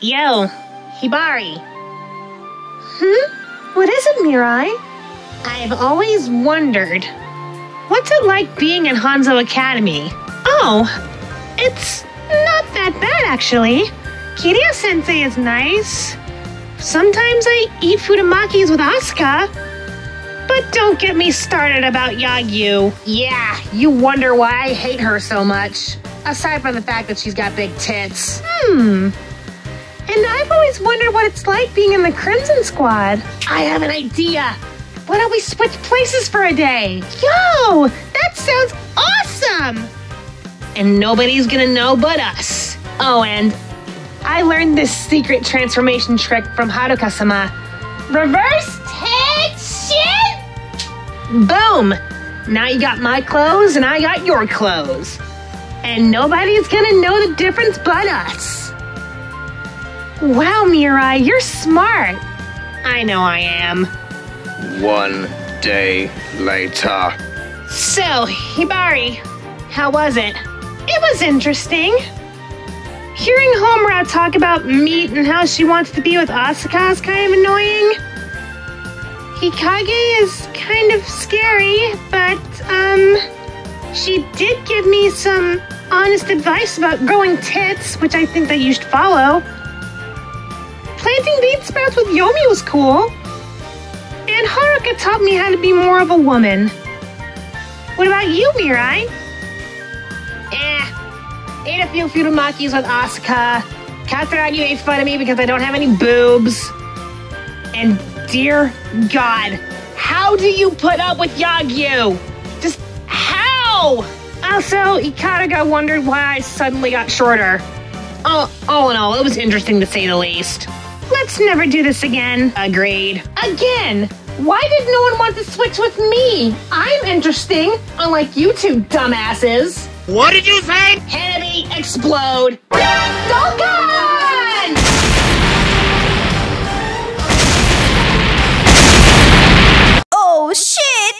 Yo, Hibari. Hmm? What is it, Mirai? I've always wondered. What's it like being in Hanzo Academy? Oh, it's not that bad, actually. Kiriya-sensei is nice. Sometimes I eat fudamakis with Asuka. But don't get me started about Yagyu. Yeah, you wonder why I hate her so much. Aside from the fact that she's got big tits. And I've always wondered what it's like being in the Crimson Squad. I have an idea. Why don't we switch places for a day? Yo, that sounds awesome! And nobody's gonna know but us. Oh, and I learned this secret transformation trick from Haruka-sama. Reverse head shit! Boom! Now you got my clothes and I got your clothes. And nobody's gonna know the difference but us. Wow, Mirai, you're smart. I know I am. 1 day later. So, Hibari, how was it? It was interesting. Hearing Homura talk about meat and how she wants to be with Asuka is kind of annoying. Hikage is kind of scary, but, she did give me some honest advice about growing tits, which I think that you should follow. Planting bean sprouts with Yomi was cool. And Haruka taught me how to be more of a woman. What about you, Mirai? Ate a few furumakis with Asuka. Kateragi made fun of me because I don't have any boobs. And dear God, how do you put up with Yagyu? Just how? Also, Ikaruga wondered why I suddenly got shorter. All in all, it was interesting to say the least. Let's never do this again. Agreed. Again? Why did no one want to switch with me? I'm interesting, unlike you two dumbasses. What did you say? Enemy explode. Don't go!